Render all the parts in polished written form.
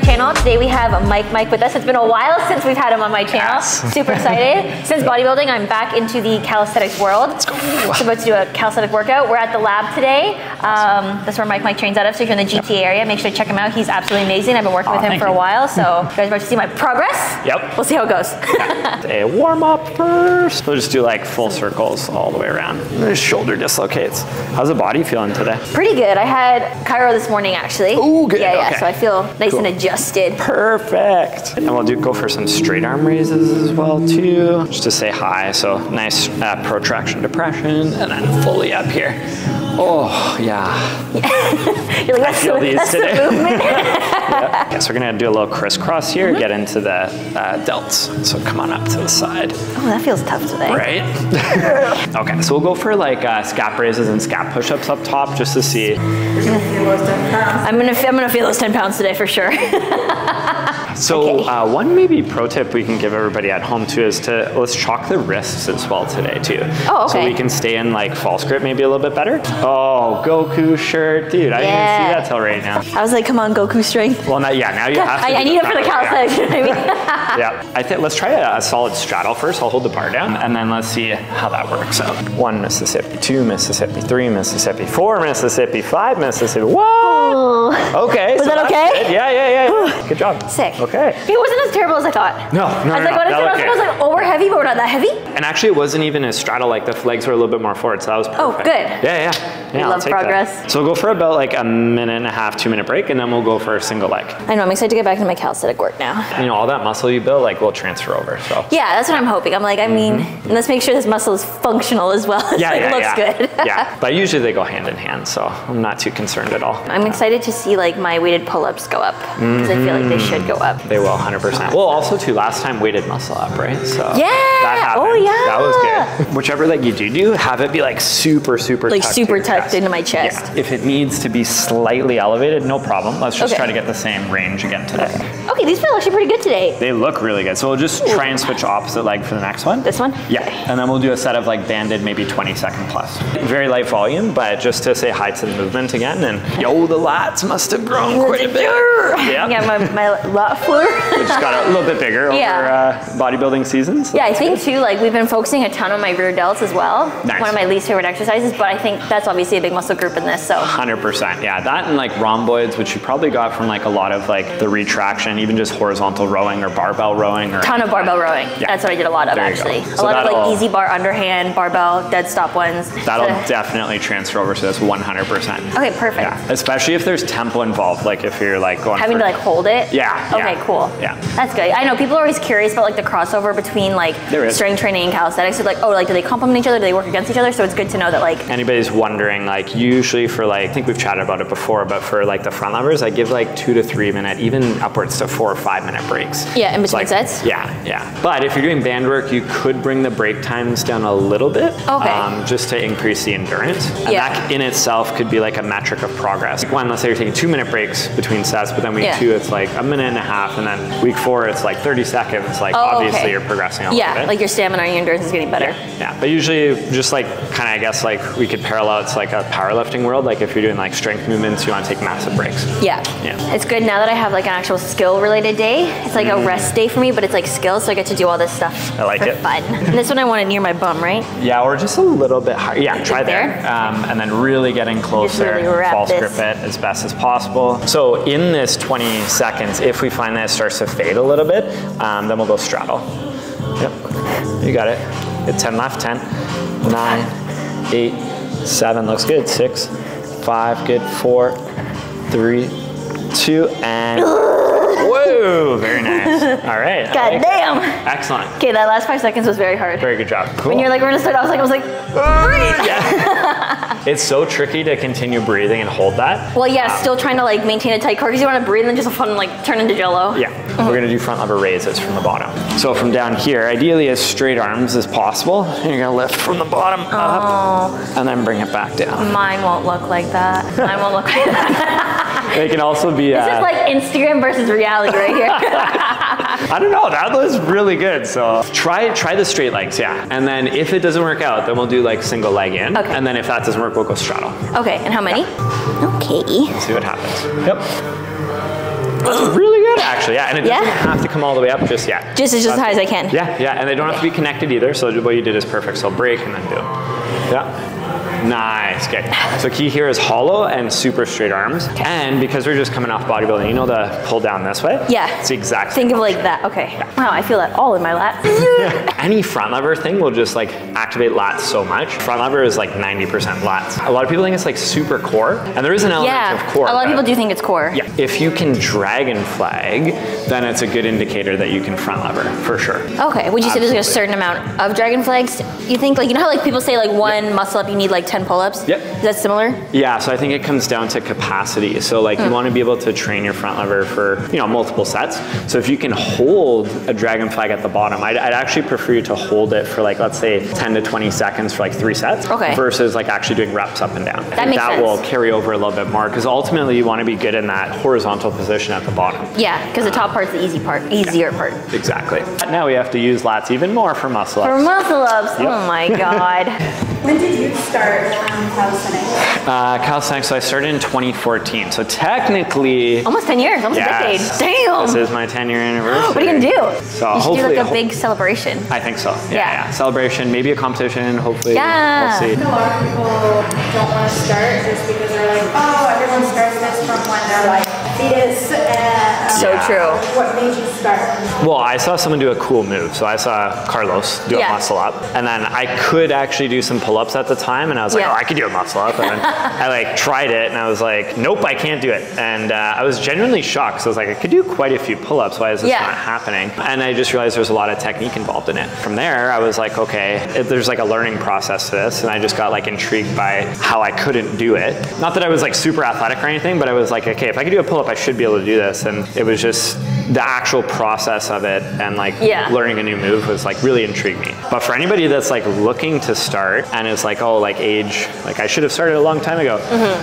my channel. Today we have Mike with us. It's been a while since we've had him on my channel. Yes. Super excited. Since bodybuilding, I'm back into the calisthenics world. Let's go. I'm about to do a calisthenic workout. We're at the lab today. That's where Mike trains out of. So if you're in the GTA area, make sure to check him out. He's absolutely amazing. I've been working with him for a while. So you guys are about to see my progress. Yep. We'll see how it goes. A warm up first. We'll just do like full circles all the way around. His shoulder dislocates. How's the body feeling today? Pretty good. I had Cairo this morning actually. Oh, good. Yeah, yeah. Okay. So I feel nice and adjusted. Perfect. And we'll go for some straight arm raises as well too, just to say hi. So nice protraction, depression, and then fully up here. Oh yeah. You're like, that's the movement. Yeah. Okay, so we're gonna do a little crisscross here. Get into the delts. So come on up to the side. Oh, that feels tough today. Right? Okay, so we'll go for like scap raises and scap push-ups up top just to see. I'm gonna feel those 10 pounds today for sure. So one maybe pro tip we can give everybody at home too is to let's chalk the wrists as well today too. Oh, okay. So we can stay in like false grip maybe a little bit better. Oh, Goku shirt, dude! I didn't even see that till right now. I was like, come on, Goku strength. Well, not now you have. I need it for the calisthenics. You know what I mean? Yeah, I think let's try a solid straddle first. I'll hold the bar down and then let's see how that works out. 1 Mississippi, 2 Mississippi, 3 Mississippi, 4 Mississippi, 5 Mississippi. Whoa. Okay. Was so that okay? Good. Yeah. Good job. Sick. Okay. It wasn't as terrible as I thought. No. I was like, oh, we're heavy, but we're not that heavy. And actually, it wasn't even a straddle. Like the legs were a little bit more forward, so that was perfect. Oh, good. Yeah. I love progress. That. So we'll go for about like a minute and a half, 2 minute break, and then we'll go for a single leg. I know. I'm excited to get back to my calisthenic work now. You know, all that muscle you build, like, will transfer over. So yeah, that's what I'm hoping. I'm like, I mean, let's make sure this muscle is functional as well. It looks good. Yeah. But usually they go hand in hand, so I'm not too concerned at all. I'm excited to see like my weighted pull-ups go up because I feel like they should go up. They will, 100%. Well, also too, last time weighted muscle up, right? So yeah. That happened. Oh yeah. That was good. Whichever leg you do, have it be like super tucked into my chest. Yeah. If it needs to be slightly elevated, no problem. Let's just try to get the same range again today. Okay, these feel actually pretty good today. They look really good. So we'll just try and switch opposite leg for the next one. This one? Yeah. Okay. And then we'll do a set of like banded, maybe 20-second plus. Very light volume, but just to say hi to the movement again. And yo, the lats must have grown quite a bit. Yep. Yeah, my lat floor. It just got a little bit bigger over bodybuilding seasons. So yeah, I think too, like we've been focusing a ton on my rear delts as well. Nice. One of my least favorite exercises, but I think that's obviously a big muscle group in this, so. 100%, yeah. That and like rhomboids, which you probably got from like a lot of like the retraction, even just horizontal rowing or barbell rowing. Or ton of barbell rowing. Yeah. That's what I did a lot of actually. So a lot of like easy bar, underhand, barbell, dead stop ones. That'll definitely transfer over, so that's 100%. Okay, perfect. Yeah. Especially if there's tempo involved, like if you're like going having to like hold it? Yeah. Okay, cool. Yeah. That's good. I know people are always curious about like the crossover between like strength training and calisthenics. So like, oh, like do they complement each other? Do they work against each other? So it's good to know that like. Anybody's wondering, like usually for like, I think we've chatted about it before, but for like the front levers, I give like 2 to 3 minute, even upwards to 4 or 5 minute breaks. Yeah, in between sets? Yeah. But if you're doing band work, you could bring the break times down a little bit. Okay. Just to increase the endurance. And that in itself could be like a metric of progress. Like one, let's say you're taking 2 minute breaks between sets, but then week two, it's like a minute and a half. And then week four, it's like 30 seconds. Like obviously you're progressing a little bit. Like your stamina and your endurance is getting better. Yeah. But usually just like kind of, I guess like we could parallel, it's like a powerlifting world. Like if you're doing like strength movements, you want to take massive breaks. Yeah. It's good now that I have like an actual skill related day. It's like a rest day for me, but it's like skills. So I get to do all this stuff for fun. And this one I want it near my bum, right? Yeah, or just a little bit higher. Yeah, try there. And then really getting closer, really false grip it as best as possible. So in this 20 seconds, if we find that it starts to fade a little bit, then we'll go straddle. Yep, you got it. Hit 10 left, 10, 9, 8, 7, looks good, 6, 5, good, 4, 3, 2, and... Whoa, very nice. All right. God damn. Excellent. Okay, that last 5 seconds was very hard. Very good job. Cool. When you're like, we're gonna start, I was like, breathe. Yeah. It's so tricky to continue breathing and hold that. Well, yeah, still trying to like maintain a tight core because you want to breathe and then just like turn into jello. Yeah. We're gonna do front lever raises from the bottom. So from down here, ideally as straight arms as possible, and you're gonna lift from the bottom up and then bring it back down. Mine won't look like that. Mine won't look like that. They can also be. This is like Instagram versus reality right here. I don't know. That was really good. So try the straight legs, and then if it doesn't work out, then we'll do like single leg in, and then if that doesn't work, we'll go straddle. Okay. And how many? Okay. Let's see what happens. Yep. That's really good. actually, yeah. And it doesn't have to come all the way up just yet. Just as high as I can. Yeah, yeah. And they don't have to be connected either. So what you did is perfect. So break and then do it. Yeah. Nice, okay. So key here is hollow and super straight arms. Okay. And because we're just coming off bodybuilding, you know the pull down this way? Yeah. It's the exact same. Think of like that, okay. Yeah. Wow, I feel that all in my lats. Yeah. Any front lever thing will just like activate lats so much. Front lever is like 90% lats. A lot of people think it's like super core, and there is an element of core. A lot of people do think it's core. Yeah. If you can dragon flag, then it's a good indicator that you can front lever, for sure. Okay, would you say there's like a certain amount of dragon flags? You think like, you know how like people say like one muscle up, you need like 10 pull-ups? Yep. Is that similar? Yeah, so I think it comes down to capacity. So like you want to be able to train your front lever for, you know, multiple sets. So if you can hold a dragon flag at the bottom, I'd actually prefer you to hold it for like, let's say 10 to 20 seconds for like 3 sets versus like actually doing reps up and down. That makes sense. That will carry over a little bit more because ultimately you want to be good in that horizontal position at the bottom. Yeah, because the top part's the easy part, easier part. Exactly. But now we have to use lats even more for muscle ups. For muscle ups, oh my God. When did you start? Calisthenics? Calisthenics, so I started in 2014. So technically... Almost 10 years, almost a decade. Damn! This is my 10-year anniversary. What are you gonna do? So you should do like a big celebration. I think so, yeah. Celebration, maybe a competition, hopefully. Yeah. We'll see. A lot of people don't want to start just because they're like, oh, everyone starts this from when they're like, this so true. What made you start? Well, I saw someone do a cool move. So I saw Carlos do a muscle up. And then I could actually do some pull-ups at the time. And I was like, oh, I could do a muscle up. And then I like tried it and I was like, nope, I can't do it. And I was genuinely shocked. So I was like, I could do quite a few pull-ups. Why is this not happening? And I just realized there's a lot of technique involved in it. From there, I was like, okay, there's like a learning process to this. And I just got like intrigued by how I couldn't do it. Not that I was like super athletic or anything, but I was like, okay, if I could do a pull-up, I should be able to do this. And it was just the actual process of it and like learning a new move was like really intrigued me. But for anybody that's like looking to start and is like, oh, like age, like I should have started a long time ago.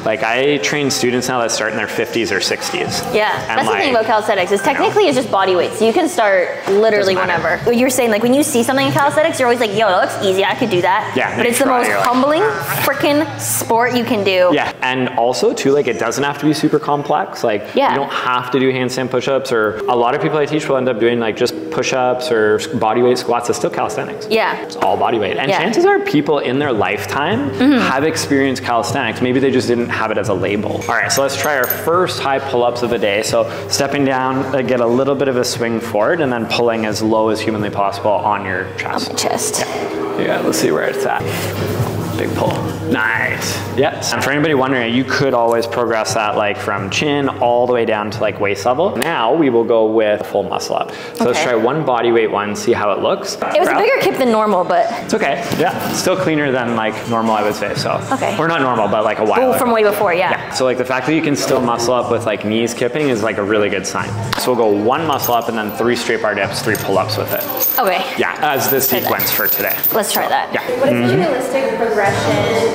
Like I train students now that start in their 50s or 60s. Yeah, and that's like, the thing about calisthenics is technically it's just body weight. So you can start literally whenever. You're saying like when you see something in calisthenics, you're always like, yo, that looks easy, I could do that. Yeah, but it's the most humbling freaking sport you can do. Yeah, and also too, like it doesn't have to be super complex. Like you don't have to do handstand push-ups, or a lot of people I teach will end up doing like just push-ups or bodyweight squats. It's still calisthenics. Yeah. It's all body weight. And chances are people in their lifetime have experienced calisthenics. Maybe they just didn't have it as a label. All right, so let's try our first high pull-ups of the day. So stepping down, get a little bit of a swing forward and then pulling as low as humanly possible on your chest. Yeah, let's see where it's at. Big pull. Nice. Yes. And for anybody wondering, you could always progress that like from chin all the way down to like waist level. Now we will go with full muscle up. So let's try one body weight one, see how it looks. It was a bigger kick than normal, but. It's okay. Yeah. Still cleaner than like normal, I would say. So. Okay. Or not normal, but like a while. From way before, yeah. So like the fact that you can still muscle up with like knees kipping is like a really good sign. So we'll go one muscle up and then 3 straight bar dips, 3 pull-ups with it. Okay. Yeah, as the sequence for today. Let's try that. Yeah. What is realistic progression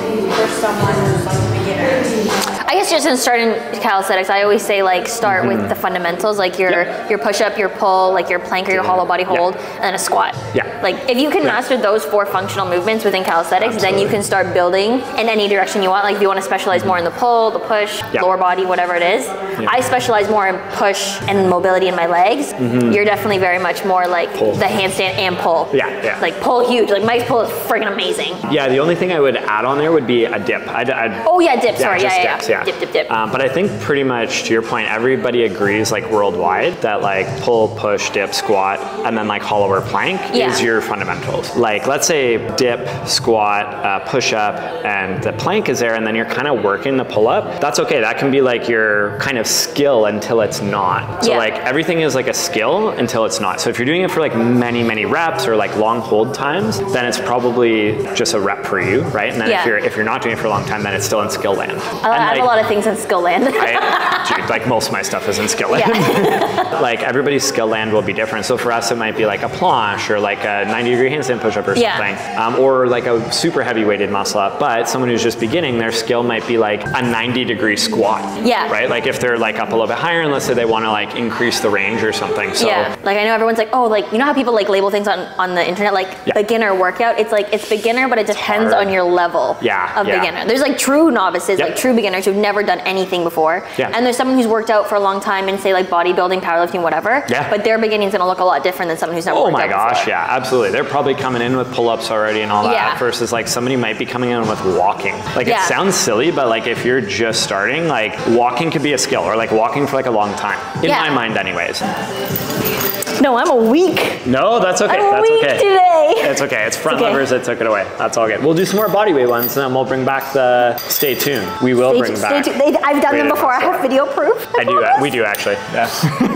for someone who's like a beginner? I guess just in starting calisthenics, I always say like start with the fundamentals, like your push-up, your pull, like your plank or your hollow body hold, and then a squat. Yeah. Like if you can master those 4 functional movements within calisthenics, then you can start building in any direction you want. Like if you want to specialize more in the pull, the push, lower body, whatever it is. Yeah. I specialize more in push and mobility in my legs. You're definitely very much more like pull. The handstand and pull. Yeah, yeah. Like pull huge, like Mike's pull is freaking amazing. Yeah, the only thing I would add on there would be a dip. I'd, sorry, just dips. Dip. But I think pretty much to your point, everybody agrees like worldwide that like pull, push, dip, squat, and then like hollow or plank is your fundamentals. Like let's say dip, squat, push up, and the plank is there, and then you're kind of working the pull up. That's okay. That can be like your kind of skill until it's not. So like everything is like a skill until it's not. So if you're doing it for like many reps or like long hold times, then it's probably just a rep for you, right? And then if you're not doing it for a long time, then it's still in skill land. A lot of things in skill land. Dude, like most of my stuff is in skill land. Yeah. Like everybody's skill land will be different. So for us, it might be like a planche or like a 90-degree handstand push-up or something, or like a super heavy weighted muscle up. But someone who's just beginning, their skill might be like a 90-degree squat. Yeah. Right. Like if they're like up a little bit higher, and let's say they want to like increase the range or something. So like I know everyone's like, oh, like you know how people like label things on the internet like beginner workout. It's like it's beginner, but it depends on your level of beginner. There's like true novices, like true beginners who never done anything before. Yeah. And there's someone who's worked out for a long time in, say, like bodybuilding, powerlifting, whatever. Yeah. But their beginning is going to look a lot different than someone who's never worked out before. Oh my gosh, yeah, absolutely. They're probably coming in with pull-ups already and all that versus like somebody might be coming in with walking. Like it sounds silly, but like if you're just starting, like walking could be a skill, or like walking for like a long time. In my mind anyways. No, I'm a week. No, that's okay. I'm that's weak okay. today. It's okay. It's front levers that took it away. That's all good. We'll do some more bodyweight ones, and then we'll bring back the stay tuned. We will bring back. I've done them before. I have video proof. I do. We do actually. Yeah.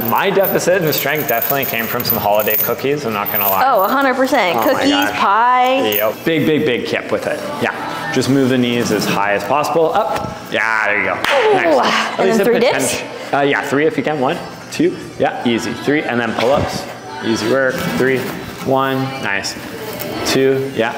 My deficit in strength definitely came from some holiday cookies. I'm not gonna lie. Oh, 100%. Cookies, pie. Yep. Big kip with it. Yeah. Just move the knees as high as possible. Up. Yeah. There you go. Ooh. Nice. And then 3 dips. Yeah, 3 if you can. 1, 2, yeah, easy. 3, and then pull-ups. Easy work. 3, 1, nice. 2, yeah,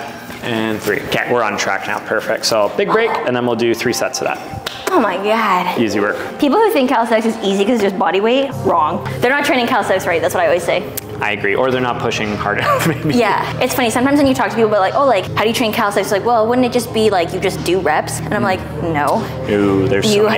and 3. Okay, we're on track now, perfect. So big break, and then we'll do 3 sets of that. Oh my God. Easy work. People who think calisthenics is easy because it's just body weight, wrong. They're not training calisthenics right, that's what I always say. I agree, or they're not pushing hard enough maybe. Yeah, it's funny, sometimes when you talk to people about like, oh, like, how do you train calisthenics? It's like, well, wouldn't it just be like, you just do reps? And I'm like, no. Ooh, there's so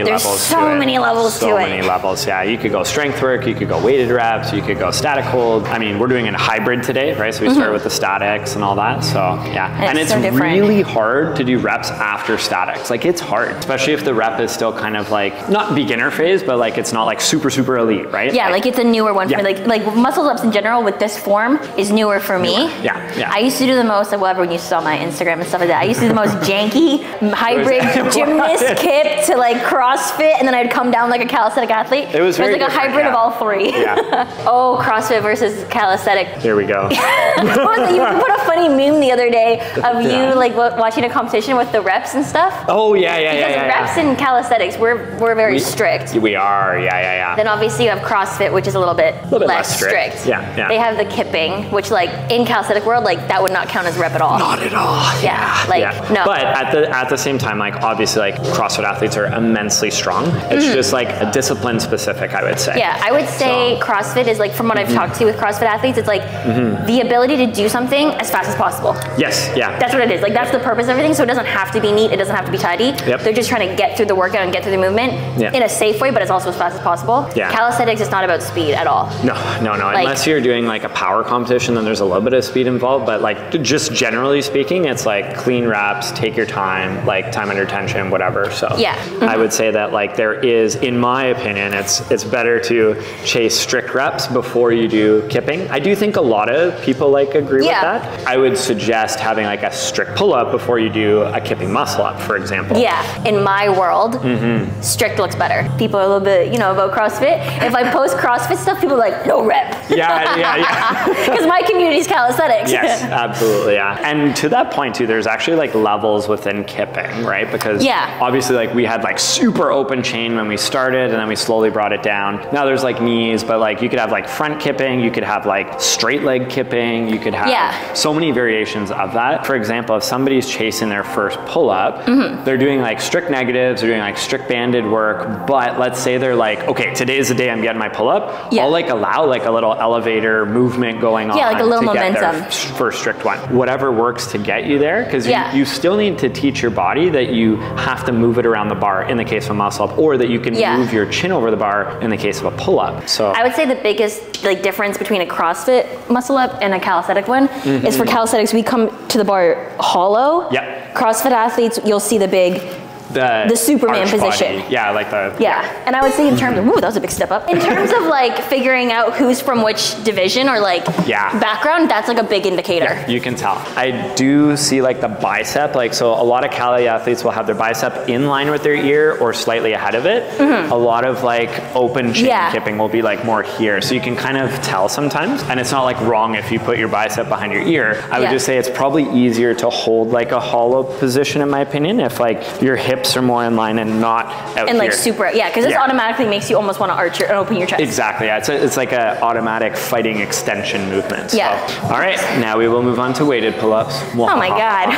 many levels to it. Yeah, you could go strength work, you could go weighted reps, you could go static hold. I mean, we're doing a hybrid today, right? So we start with the statics and all that, so yeah. And it's so really hard to do reps after statics. Like, it's hard, especially if the rep is still kind of like, not beginner phase, but like, it's not like super elite, right? Yeah, like it's a newer one for me. Like muscle ups in general with this form is newer for me. Yeah. I used to do the most, well, everyone used to saw my Instagram and stuff like that. I used to do the most janky hybrid gymnast kip to like CrossFit, and then I'd come down like a calisthenic athlete. It was like a hybrid of all three. Yeah. Oh, CrossFit versus calisthenic. There we go. You put a funny meme the other day of you like watching a competition with the reps and stuff. Oh yeah. Reps and calisthenics, we're very strict. We are, yeah. Then obviously you have CrossFit, which is a little bit less strict. Yeah. They have the kipping, which like in calisthenic world, like that would not count as rep at all. Not at all. Yeah. No. But at the same time, like obviously like CrossFit athletes are immensely strong. It's just like a discipline specific, I would say. Yeah, I would say CrossFit is like, from what I've talked to with CrossFit athletes, it's like the ability to do something as fast as possible. Yes, yeah. That's what it is. Like that's the purpose of everything. So it doesn't have to be neat. It doesn't have to be tidy. Yep. They're just trying to get through the workout and get through the movement in a safe way, but it's also as fast as possible. Yeah. Calisthenics is not about speed at all. No. Like, unless you're doing like a power competition, then there's a little bit of speed involved, but like just generally speaking, it's like clean reps, take your time, like time under tension, whatever. So I would say that like there is, in my opinion, it's better to chase strict reps before you do kipping. I do think a lot of people like agree with that. I would suggest having like a strict pull-up before you do a kipping muscle-up, for example. Yeah, in my world, strict looks better. People are a little bit, you know, about CrossFit. If I post CrossFit stuff, people are like, no rep. Yeah. Because my community's calisthenics. Yes, absolutely, yeah. And to that point too, there's actually like levels within kipping, right? Because obviously like we had like super open chain when we started, and then we slowly brought it down. Now there's like knees, but like you could have like front kipping, you could have like straight leg kipping, you could have so many variations of that. For example, if somebody's chasing their first pull-up, they're doing like strict negatives, they're doing like strict banded work, but let's say they're like, okay, today's the day I'm getting my pull-up. I'll like allow like a little elevator movement going on. Yeah, like a little momentum. First strict one. Whatever works to get you there, because you still need to teach your body that you have to move it around the bar in the case of a muscle up, or that you can move your chin over the bar in the case of a pull up. So I would say the biggest like difference between a CrossFit muscle up and a calisthenic one is for calisthenics we come to the bar hollow. Yep. CrossFit athletes, you'll see the big the Superman position. Body. Yeah, like the... Yeah, and I would say in terms of... Ooh, that was a big step up. In terms of like figuring out who's from which division or like background, that's like a big indicator. Yeah, you can tell. I do see like the bicep, like so a lot of Cali athletes will have their bicep in line with their ear or slightly ahead of it. A lot of like open chain kipping will be like more here. So you can kind of tell sometimes, and it's not like wrong if you put your bicep behind your ear. I would just say it's probably easier to hold like a hollow position in my opinion if like your hip are more in line and not out and like here. Super, because this automatically makes you almost want to arch your and open your chest. Exactly, it's like an automatic fighting extension movement. Yeah. So. All right, now we will move on to weighted pull-ups. Oh my God.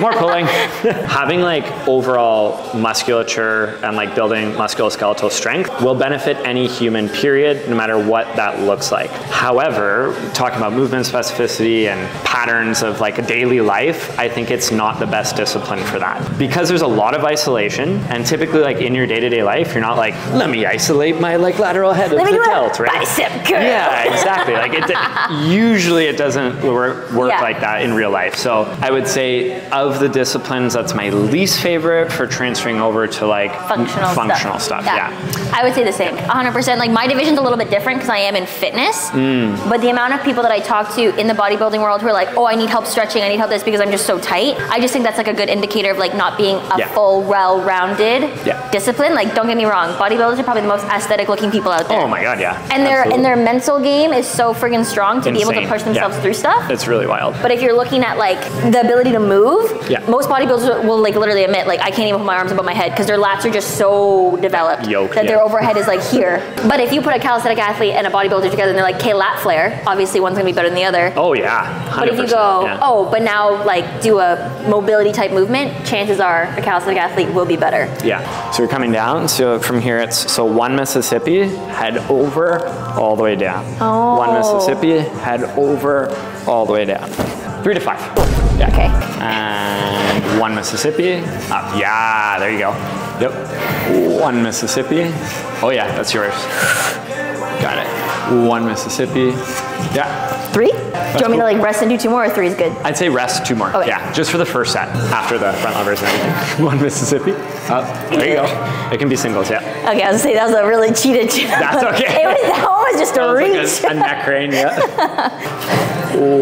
More pulling. Having like overall musculature and like building musculoskeletal strength will benefit any human, period, no matter what that looks like. However, talking about movement specificity and patterns of like a daily life, I think it's not the best discipline for that because there's a lot of isolation isolation, and typically like in your day-to-day life, you're not like, let me isolate my like lateral head of the delt, right? Bicep curl. Yeah, exactly. Like it, usually it doesn't work like that in real life. So I would say of the disciplines, that's my least favorite for transferring over to like functional stuff. Yeah. I would say the same, 100%. Like my division's a little bit different because I am in fitness, but the amount of people that I talk to in the bodybuilding world who are like, oh, I need help stretching, I need help this because I'm just so tight. I just think that's like a good indicator of like not being a full, well-rounded discipline. Like, don't get me wrong, bodybuilders are probably the most aesthetic-looking people out there. Oh my god, yeah. And their mental game is so friggin' strong to be able to push themselves through stuff. It's really wild. But if you're looking at like the ability to move, most bodybuilders will like literally admit like I can't even put my arms above my head because their lats are just so developed that their overhead is like here. But if you put a calisthenic athlete and a bodybuilder together and they're like, okay, lat flare, obviously one's gonna be better than the other. Oh yeah, 100%, but if you go, oh, but now like do a mobility type movement, chances are a calisthenic athlete will be better. Yeah, so you're coming down, so from here it's, so one Mississippi, head over, all the way down. Oh. One Mississippi, head over, all the way down. 3 to 5. Yeah. Okay. And one Mississippi, up. Yeah, there you go. Yep. One Mississippi. Oh yeah, that's yours. Got it. One Mississippi. Yeah. 3? Do you want me to like rest and do 2 more, or 3 is good? I'd say rest 2 more. Okay. Yeah, just for the first set, after the front levers and everything. One Mississippi, up, there you go. It can be singles, yeah. Okay, I was gonna say that was a really cheated job. That's okay. That one was just a reach. Like a neck rein, yeah.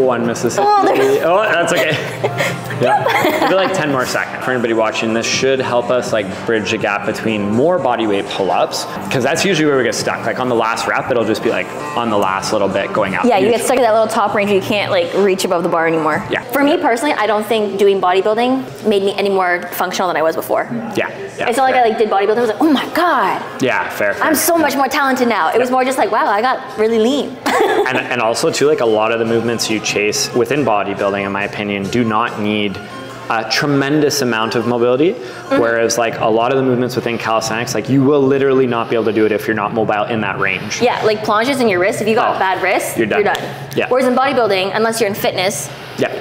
One Mississippi. Oh, that's okay. Yeah. It'll be like 10 more seconds. For anybody watching, this should help us like bridge the gap between more bodyweight pull-ups, because that's usually where we get stuck. Like on the last rep, it'll just be like on the last little bit going out. Yeah, you get stuck at that little top range. You can't like reach above the bar anymore. Yeah. For me personally, I don't think doing bodybuilding made me any more functional than I was before. Yeah. It's not like I like did bodybuilding. I was like, oh my god. Yeah, fair. I'm so much more talented now. It was more just like, wow, I got really lean. and also too, like a lot of the movements you chase within bodybuilding, in my opinion, do not need a tremendous amount of mobility, whereas like a lot of the movements within calisthenics, like you will literally not be able to do it if you're not mobile in that range. Yeah, like plunges in your wrist, if you got bad wrist, you're done. Yeah. Whereas in bodybuilding, unless you're in fitness,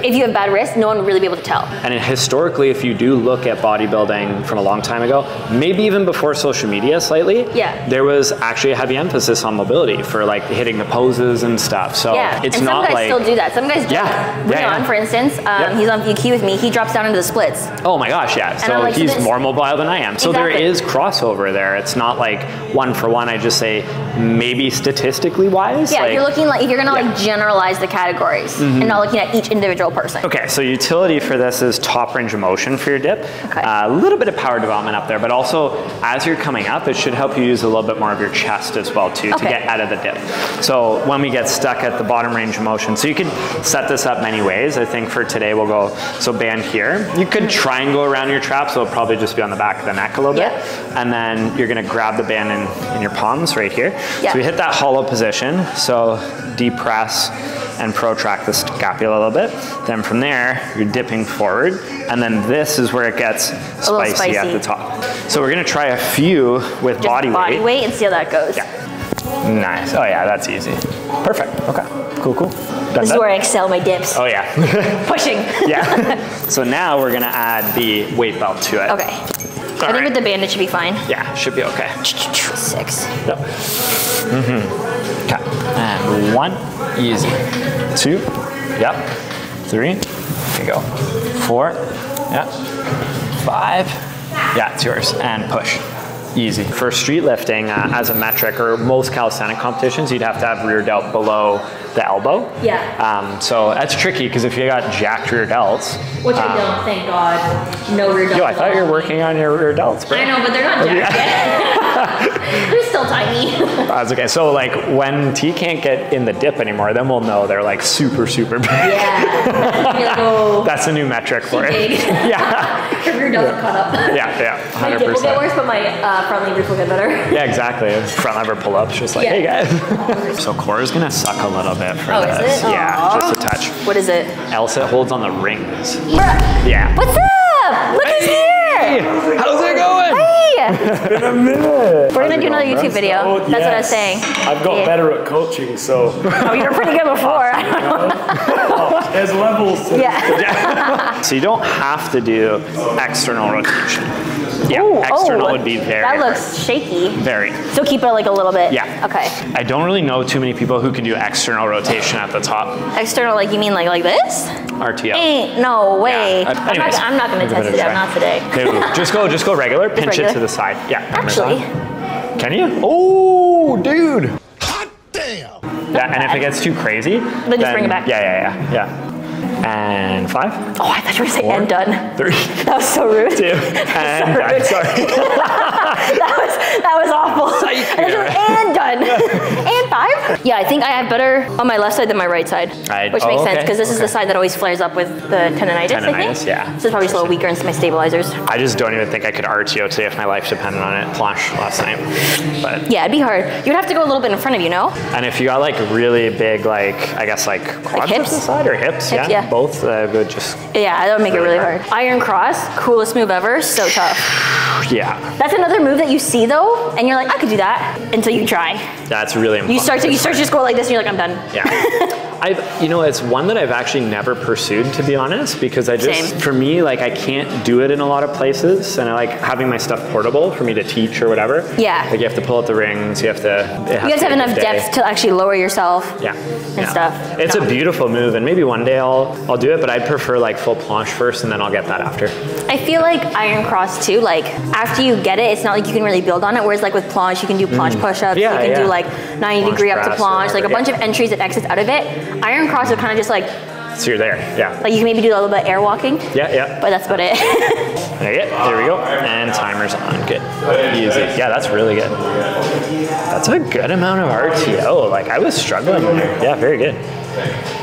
if you have bad wrist, no one will really be able to tell. And historically, if you do look at bodybuilding from a long time ago, maybe even before social media slightly, there was actually a heavy emphasis on mobility for like hitting the poses and stuff. So it's and not like- some guys still do that. Some guys do that. Leon, for instance, he's on VQ with me. He drops down into the splits. Oh my gosh, yeah. So like, he's more mobile than I am. So there is crossover there. It's not like one for one. I just say maybe statistically wise. Yeah, like, if you're looking like, if you're gonna like generalize the categories and not looking at each individual person. Okay, so utility for this is top range of motion for your dip. Okay. A little bit of power development up there, but also as you're coming up, it should help you use a little bit more of your chest as well too to get out of the dip. So when we get stuck at the bottom range of motion, so you could set this up many ways. I think for today we'll go, so band here. You could triangle around your trap, so it'll probably just be on the back of the neck a little bit. And then you're gonna grab the band in your palms right here. So we hit that hollow position. So depress and protract the scapula a little bit. Then from there, you're dipping forward. And then this is where it gets spicy at the top. So we're gonna try a few with just body weight and see how that goes. Yeah. Nice, oh yeah, that's easy. Perfect, okay, cool, cool. Done, this is where I excel my dips. Oh yeah. Pushing. Yeah, so now we're gonna add the weight belt to it. Okay, I think with the bandage should be fine. Yeah, should be okay. 6. Yep. Okay, and 1, easy. 2, yep. 3, there you go. 4, yep. 5, yeah, it's yours, and push. Easy. For street lifting, as a metric, or most calisthenic competitions, you'd have to have rear delt below the elbow. Yeah. So that's tricky, because if you got jacked rear delts. Which I don't, thank God. No rear delts. Yo, I thought you were working on your rear delts, bro. I know, but they're not jacked yet. They're still tiny. That's okay. So like when T can't get in the dip anymore, then we'll know they're like super, super big. Yeah. Go that's a new metric for it. Big. Yeah. Your rear delts are caught up. Yeah, yeah, 100%. My dip will get worse, but my front levers will get better. Yeah, exactly. Front lever pull-ups, just like, hey guys. So Cora's gonna suck a little bit for this. Is it? Yeah, just a touch. What is it? L-sit holds on the rings. Yeah. What's up? Look who's here. How's it going? It's been a minute. We're gonna do another YouTube video. Oh, that's what I was saying. I've got better at coaching, so. Oh, you were pretty good before. There's levels. Yeah. So you don't have to do external rotation. Yeah, ooh, external would be very that hard. Looks shaky. Very. So keep it like a little bit. Yeah. Okay. I don't really know too many people who can do external rotation at the top. External, like you mean like this? RTL. Ain't no way. Yeah. Anyways, I'm not gonna test it out, not today. Okay, just go regular, just pinch regular. It to the side. Yeah. Actually. Can you? Oh, dude. Hot damn. Yeah, and if it gets too crazy, then just bring it back. Yeah. And 5. Oh, I thought you were saying 4, and done. 3. That was so rude. 2. And so rude. Sorry. that was awful. And done. And 5. Yeah, I think I have better on my left side than my right side, which makes sense because this is the side that always flares up with the tendonitis. I think. Yeah. So it's probably just a little weaker in my stabilizers. I just don't even think I could RTO today if my life depended on it. Flash last night, but yeah, it'd be hard. You'd have to go a little bit in front of you, no? And if you got like really big, like I guess like quads on the side or hips, yeah. Yeah. Both would just. Yeah, that would make it really hard. Iron cross, coolest move ever, so tough. Yeah. That's another move that you see though, and you're like, I could do that until you try. That's really important. You start to just go like this, and you're like, I'm done. Yeah. You know, it's one that I've actually never pursued, to be honest, because I just, for me, like I can't do it in a lot of places, and I like having my stuff portable for me to teach or whatever. Yeah. Like you have to pull out the rings, you have to. You have to have enough depth to actually lower yourself. Yeah. And stuff. It's a beautiful move, and maybe one day I'll do it, but I'd prefer like full planche first, and then I'll get that after. I feel like iron cross too. Like after you get it, it's not like you can really build on it. Whereas like with planche, you can do planche push-ups. Yeah, you can do like 90-degree up to planche, like a bunch of entries and exits out of it. Iron cross are kind of just like, so you're there, yeah. Like you can maybe do a little bit of air walking. Yeah. But that's about it. There we go. And timer's on, good. Easy, yeah, that's really good. That's a good amount of RTO. Like I was struggling there. Yeah, very good.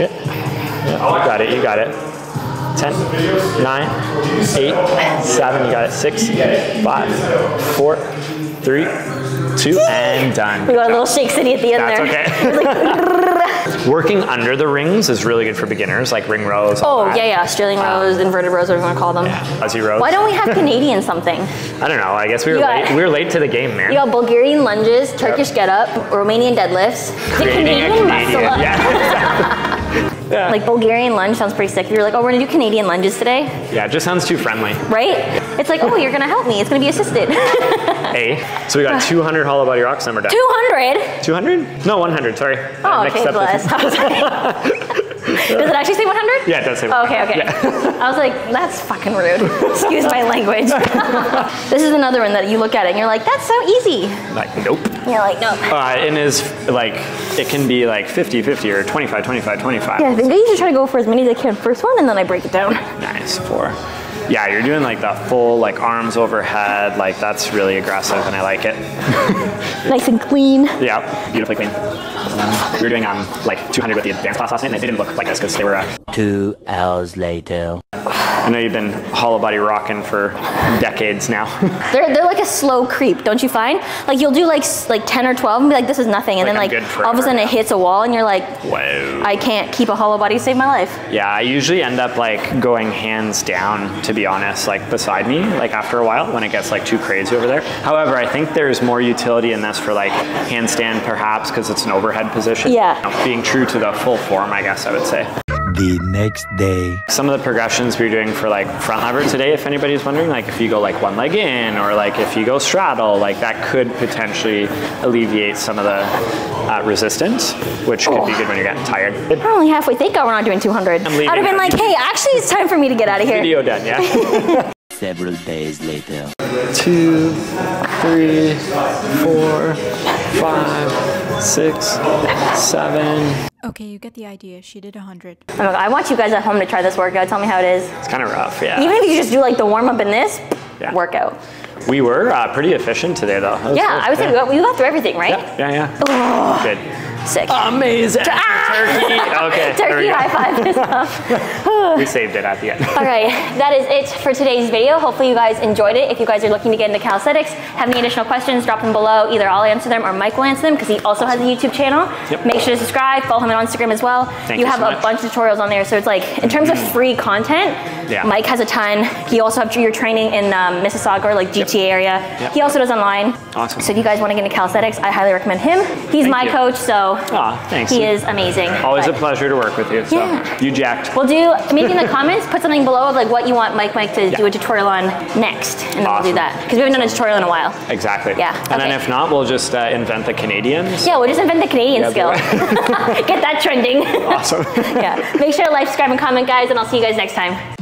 Yeah, you got it. 10, 9, 8, 7, you got it. 6, 5, 4, 3, 2, and done. We got a little Shake City at the end there. That's okay. Working under the rings is really good for beginners, like ring rows. Yeah, Australian rows, inverted rows, whatever you want to call them. Yeah, Aussie rows. Why don't we have Canadian something? I don't know. I guess we were late to the game, man. You got Bulgarian lunges, Turkish get-up, Romanian deadlifts. Canadian muscle up. Yeah, exactly. Yeah. Like Bulgarian lunge sounds pretty sick. If you're like, oh, we're going to do Canadian lunges today. Yeah, it just sounds too friendly. Right? It's like, oh, you're going to help me. It's going to be assisted. So we got 200 hollow body rocks and we're done. 200? 200? No, 100, sorry. Oh, okay, bless. Does it actually say 100? Yeah, it does say 100. Okay. Yeah. I was like, that's fucking rude. Excuse my language. This is another one that you look at it and you're like, that's so easy. Like, nope. You're like, nope. And is like, it can be like 50-50 or 25-25-25. Yeah, I think I usually try to go for as many as I can first one and then I break it down. Nice, 4. Yeah, you're doing like that full like arms overhead, like that's really aggressive and I like it. Nice and clean. Yeah, beautifully clean. We were doing like 200 with the advanced class last night and it didn't look like this because they were 2 hours later. I know you've been hollow body rocking for decades now. They're like a slow creep, don't you find? Like you'll do like 10 or 12 and be like, this is nothing. And then like all of a sudden it hits a wall and you're like, whoa. I can't keep a hollow body to save my life. Yeah, I usually end up like going hands down, to be honest, like beside me, like after a while when it gets like too crazy over there. However, I think there's more utility in this for like handstand perhaps because it's an overhead position. Yeah. You know, being true to the full form, I guess I would say. The next day. Some of the progressions we're doing for like front lever today, if anybody's wondering, like if you go like one leg in or like if you go straddle, like that could potentially alleviate some of the resistance, which could be good when you're getting tired. We're only halfway. Thank God we're not doing 200. I'd have been like, hey, actually it's time for me to get out of here. Video done, yeah. Several days later. 2, 3, 4, 5, 6, 7. Okay, you get the idea. She did 100. Oh my God, I want you guys at home to try this workout. Tell me how it is. It's kind of rough, yeah. Even if you just do like the warm up in this workout. We were pretty efficient today, though. Yeah, I would say we got through everything, right? Yeah. Good. Sick. Amazing. Turkey. Okay. Turkey high five and stuff. We saved it at the end. All right. That is it for today's video. Hopefully you guys enjoyed it. If you guys are looking to get into calisthenics, have any additional questions, drop them below. Either I'll answer them or Mike will answer them because he also has a YouTube channel. Yep. Make sure to subscribe. Follow him on Instagram as well. You have a bunch of tutorials on there. So it's like, in terms of free content, Mike has a ton. He also has your training in Mississauga or like GTA area. He also does online. Awesome. So if you guys want to get into calisthenics, I highly recommend him. He's my coach. So Oh, thanks. He is amazing. Always a pleasure to work with you. So yeah. You jacked. We'll do, maybe in the comments, put something below of like what you want Mike to do a tutorial on next. And then we'll do that. Because we haven't done a tutorial in a while. Exactly. Yeah. And then if not, we'll just invent the Canadians. Yeah, we'll just invent the Canadian skill. Get that trending. Awesome. Yeah. Make sure to like, subscribe, and comment, guys, and I'll see you guys next time.